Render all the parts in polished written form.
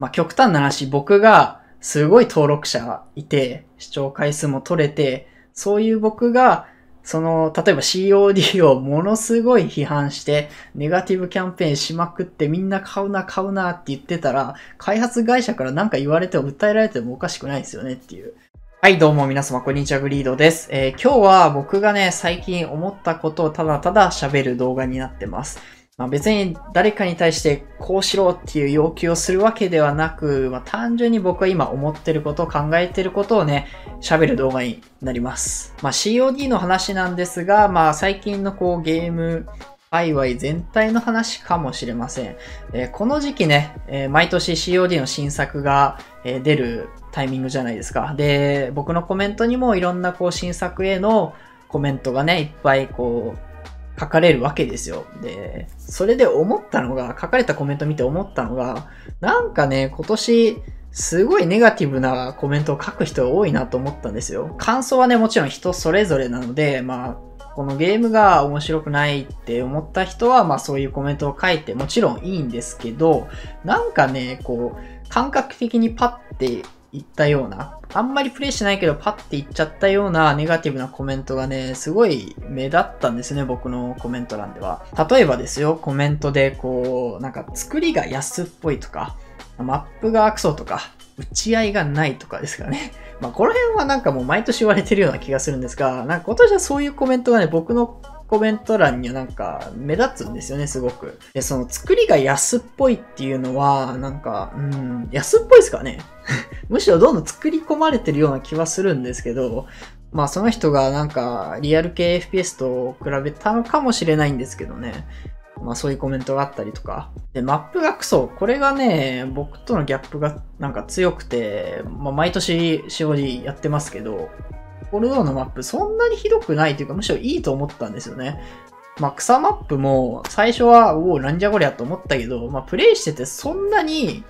まあ極端な話、僕がすごい登録者がいて、視聴回数も取れて、そういう僕が、その、例えば COD をものすごい批判して、ネガティブキャンペーンしまくってみんな買うなって言ってたら、開発会社からなんか言われても訴えられてもおかしくないですよねっていう。はい、どうも皆様、こんにちは、グリードです。今日は僕がね、最近思ったことをただただ喋る動画になってます。まあ、別に誰かに対してこうしろっていう要求をするわけではなく、まあ、単純に僕は今思ってること、考えてることをね、喋る動画になります。まあ、COD の話なんですが、まあ、最近のこうゲーム界隈全体の話かもしれません。この時期ね、毎年 COD の新作が出るタイミングじゃないですか。で、僕のコメントにもいろんなこう新作へのコメントがね、いっぱいこう、書かれるわけですよ。で、それで思ったのが、書かれたコメント見て思ったのが、なんかね、今年、すごいネガティブなコメントを書く人が多いなと思ったんですよ。感想はね、もちろん人それぞれなので、まあ、このゲームが面白くないって思った人は、まあそういうコメントを書いてもちろんいいんですけど、なんかね、こう、感覚的にパッていったような、あんまりプレイしてないけどパッていっちゃったようなネガティブなコメントがね、すごい目立ったんですね、僕のコメント欄では。例えばですよ、コメントでこう、なんか作りが安っぽいとか、マップがクソとか、打ち合いがないとかですかね。まあこの辺はなんかもう毎年言われてるような気がするんですが、なんか今年はそういうコメントがね、僕のコメント欄にはなんか目立つんですよね、すごく。で、その作りが安っぽいっていうのは、なんか、安っぽいですかね。むしろどんどん作り込まれてるような気はするんですけど、まあその人がなんかリアル系 FPS と比べたのかもしれないんですけどね。まあそういうコメントがあったりとか。で、マップがクソ。これがね、僕とのギャップがなんか強くて、まあ毎年 COD やってますけど、コールドーのマップそんなにひどくないというかむしろいいと思ったんですよね。まあ草マップも最初はおおなんじゃこりゃと思ったけど、まあプレイしててそんなに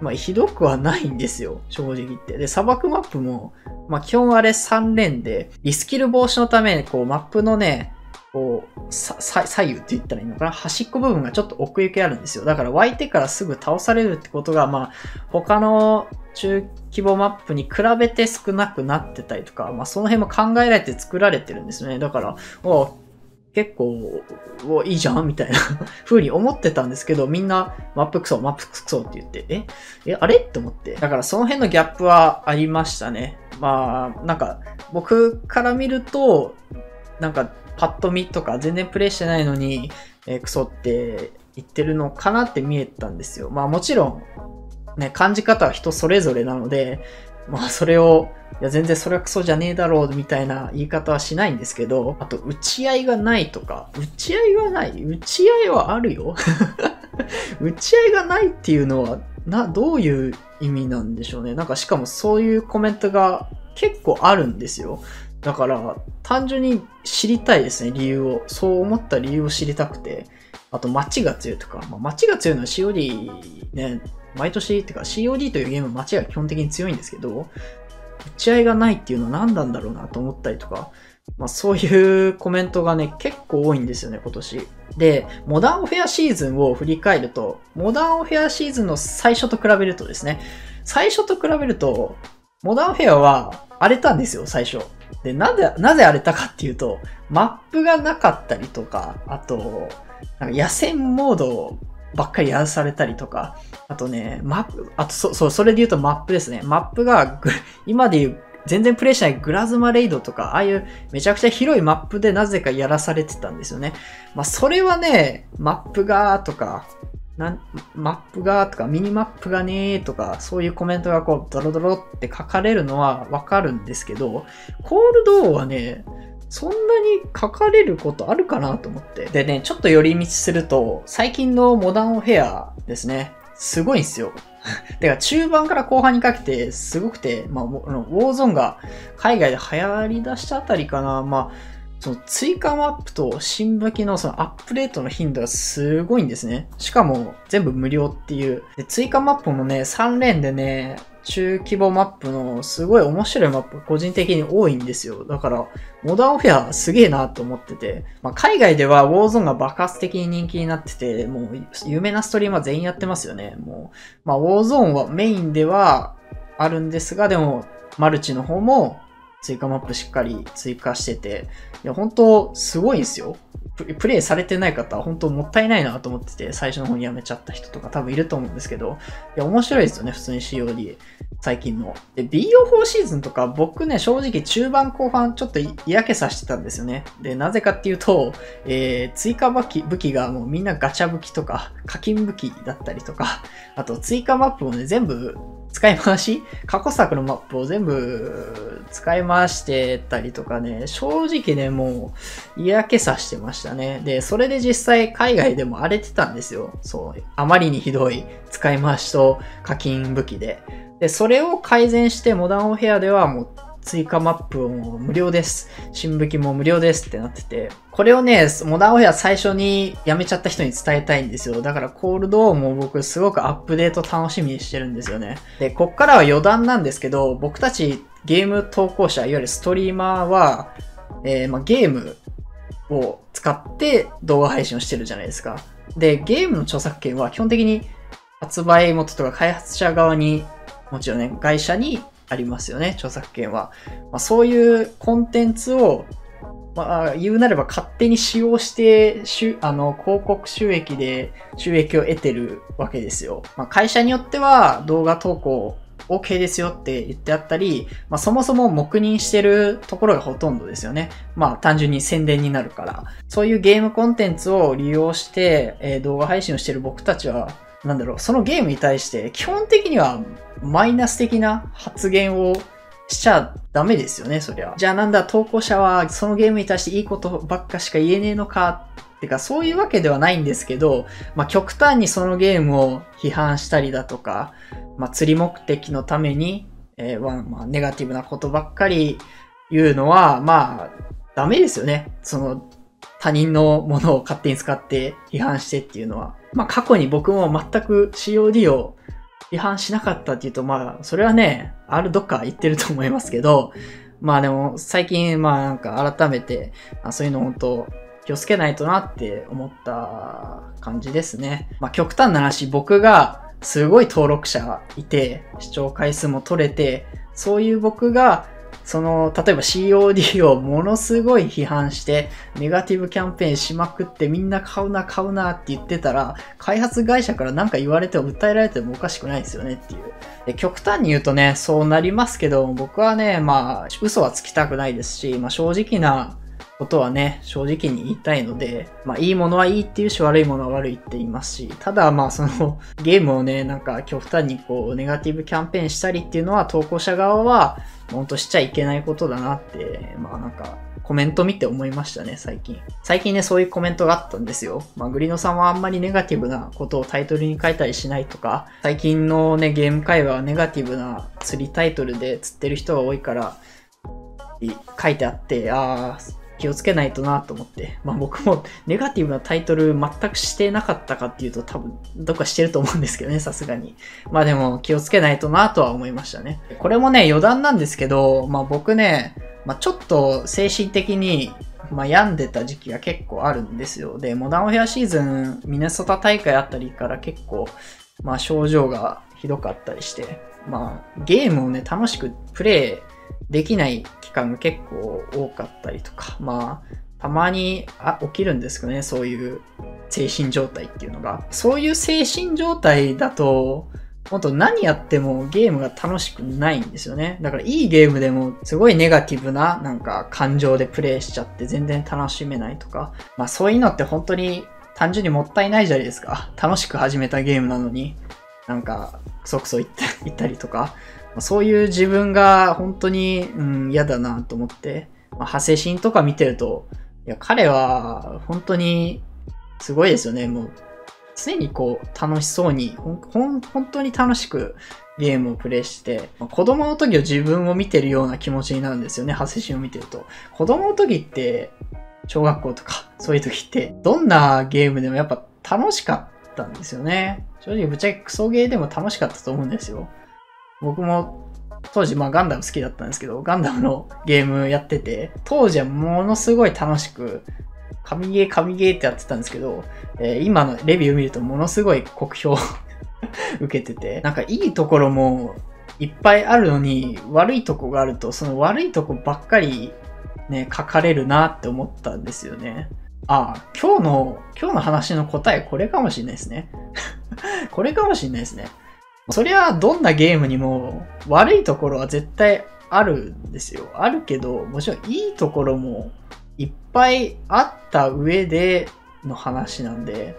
まあひどくはないんですよ、正直言って。で、砂漠マップもまあ基本あれ3連でリスキル防止のためこうマップのね、こう左右って言ったらいいのかな、端っこ部分がちょっと奥行きあるんですよ。だから湧いてからすぐ倒されるってことがまあ他の中規模マップに比べて少なくなってたりとか、まあその辺も考えられて作られてるんですね。だから、結構、いいじゃんみたいな風に思ってたんですけど、みんなマップクソって言って、あれって思って。だからその辺のギャップはありましたね。まあ、なんか僕から見ると、なんかパッと見とか全然プレイしてないのに、クソって言ってるのかなって見えたんですよ。まあもちろん、ね、感じ方は人それぞれなので、まあそれを、いや全然それはクソじゃねえだろうみたいな言い方はしないんですけど、あと打ち合いがないとか、打ち合いはあるよ。打ち合いがないっていうのは、どういう意味なんでしょうね。なんかしかもそういうコメントが結構あるんですよ。だから単純に知りたいですね、理由を。そう思った理由を知りたくて。あと街が強いとか、まあ、街が強いのは COD ね、毎年っていうか COD というゲームは街が基本的に強いんですけど、打ち合いがないっていうのは何なんだろうなと思ったりとか、まあそういうコメントがね結構多いんですよね今年。で、モダンオフェアシーズンを振り返ると、モダンオフェアシーズンの最初と比べるとですね、モダンオフェアは荒れたんですよ最初。で、なぜ荒れたかっていうと、マップがなかったりとか、あと、なんか野戦モードばっかりやらされたりとか、あとね、それで言うとマップですね。マップが、今で言う、全然プレイしないグラズマレイドとか、ああいうめちゃくちゃ広いマップでなぜかやらされてたんですよね。まあ、それはね、マップがとか、ミニマップがねーとか、そういうコメントがこう、ドロドロって書かれるのはわかるんですけど、コールドはね、そんなに書かれることあるかなと思って。でね、ちょっと寄り道すると、最近のモダンオフェアですね、すごいんですよ。てか、中盤から後半にかけてすごくて、まあ、ウォーゾーンが海外で流行り出したあたりかな、まあ、その追加マップと新武器のそのアップデートの頻度がすごいんですね。しかも全部無料っていう。で、追加マップもね、3連でね、中規模マップのすごい面白いマップ個人的に多いんですよ。だからモダンオフェアすげえなと思ってて、まあ、海外ではウォーゾーンが爆発的に人気になってて、もう有名なストリーマー全員やってますよね。もう、まあ、ウォーゾーンはメインではあるんですが、でもマルチの方も追加マップしっかり追加してて、いや本当すごいんですよ。プレイされてない方は本当もったいないなと思ってて、最初の方にやめちゃった人とか多分いると思うんですけど、いや面白いですよね、普通に COD 最近の。で、BO4 シーズンとか僕ね、正直中盤後半ちょっと嫌気さしてたんですよね。で、なぜかっていうと、追加武器がもうみんなガチャ武器とか課金武器だったりとか、あと追加マップもね、全部使い回し、過去作のマップを全部使い回してたりとかね、正直ね、もう嫌気さしてましたね。で、それで実際海外でも荒れてたんですよ。そう、あまりにひどい使い回しと課金武器で。で、それを改善してモダンオフェアではもう追加マップも無料です。新武器も無料ですってなってて。これをね、モダンオフェア最初にやめちゃった人に伝えたいんですよ。だからコールドも僕すごくアップデート楽しみにしてるんですよね。で、こっからは余談なんですけど、僕たちゲーム投稿者、いわゆるストリーマーは、ゲームを使って動画配信をしてるじゃないですか。で、ゲームの著作権は基本的に発売元とか開発者側に、もちろんね、会社にありますよね、著作権は。まあ、そういうコンテンツをまあ、言うなれば勝手に使用して、広告収益で収益を得てるわけですよ。まあ、会社によっては動画投稿 OK ですよって言ってあったり、まあ、そもそも黙認してるところがほとんどですよね。まあ、単純に宣伝になるから。そういうゲームコンテンツを利用して、動画配信をしてる僕たちは、なんだろう、そのゲームに対して基本的にはマイナス的な発言をしちゃダメですよね、そりゃ。じゃあなんだ、投稿者はそのゲームに対していいことばっかしか言えねえのかってか、そういうわけではないんですけど、まあ極端にそのゲームを批判したりだとか、まあ釣り目的のために、まあネガティブなことばっかり言うのは、まあダメですよね。その他人のものを勝手に使って批判してっていうのは。まあ過去に僕も全く COD を批判しなかったっていうと、まあ、それはね、どっか言ってると思いますけど、まあでも、最近、まあなんか改めて、そういうの本当、気をつけないとなって思った感じですね。まあ極端な話、僕がすごい登録者いて、視聴回数も取れて、そういう僕が、例えば COD をものすごい批判して、ネガティブキャンペーンしまくってみんな買うなって言ってたら、開発会社からなんか言われて訴えられてもおかしくないですよねっていう。で、極端に言うとね、そうなりますけど、僕はね、まあ、嘘はつきたくないですし、まあ正直なことはね、正直に言いたいので、まあいいものはいいっていうし、悪いものは悪いって言いますし、ただまあゲームをね、なんか極端にこう、ネガティブキャンペーンしたりっていうのは、投稿者側は、本当しちゃいけないことだなって、まあなんか、コメント見て思いましたね、最近。最近ね、そういうコメントがあったんですよ。まあ、グリノさんはあんまりネガティブなことをタイトルに書いたりしないとか、最近のね、ゲーム界はネガティブな釣りタイトルで釣ってる人が多いから、書いてあって、ああ、気をつけないとなと思って。まあ、僕もネガティブなタイトル全くしてなかったかっていうと多分どっかしてると思うんですけどね、さすがに。まあでも気をつけないとなとは思いましたね。これもね、余談なんですけど、まあ僕ね、まあちょっと精神的に病んでた時期が結構あるんですよ。で、モダンオフェアシーズン、ミネソタ大会あたりから結構、まあ症状がひどかったりして、まあゲームをね、楽しくプレイ、できない期間が結構多かったりとか、まあ、たまに起きるんですけどね、そういう精神状態っていうのが。そういう精神状態だと、本当何やってもゲームが楽しくないんですよね。だからいいゲームでもすごいネガティブななんか感情でプレイしちゃって全然楽しめないとか、まあそういうのって本当に単純にもったいないじゃないですか。楽しく始めたゲームなのに、なんかクソクソ言ったりとか、そういう自分が本当に、嫌だなと思って、まあ、ハセシンとか見てると、いや、彼は本当にすごいですよね。もう常にこう楽しそうに、本当に楽しくゲームをプレイして、まあ、子供の時の自分を見てるような気持ちになるんですよね。ハセシンを見てると。子供の時って、小学校とかそういう時って、どんなゲームでもやっぱ楽しかったんですよね。正直ぶっちゃけクソゲーでも楽しかったと思うんですよ。僕も当時、ガンダム好きだったんですけど、ガンダムのゲームやってて、当時はものすごい楽しく、神ゲーってやってたんですけど、今のレビュー見るとものすごい酷評受けてて、なんかいいところもいっぱいあるのに、悪いとこがあると、その悪いとこばっかりね、書かれるなって思ったんですよね。あ、今日の話の答えこれかもしれないですね。これかもしれないですね。そりゃどんなゲームにも悪いところは絶対あるんですよ。あるけど、もちろんいいところもいっぱいあった上での話なんで、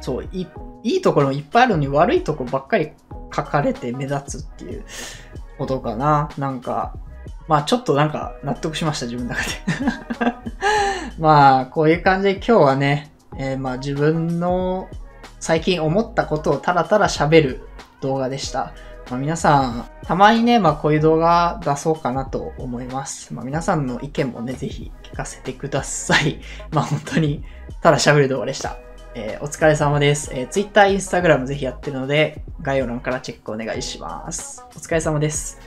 そう、いいところもいっぱいあるのに悪いとこばっかり書かれて目立つっていうことかな。なんか、まあちょっとなんか納得しました、自分の中で。まあこういう感じで今日はね、自分の最近思ったことをただただ喋る動画でした。皆さん、たまにね、こういう動画出そうかなと思います。皆さんの意見もね、ぜひ聞かせてください。本当にただ喋る動画でした。お疲れ様です。Twitter、Instagram ぜひやってるので、概要欄からチェックお願いします。お疲れ様です。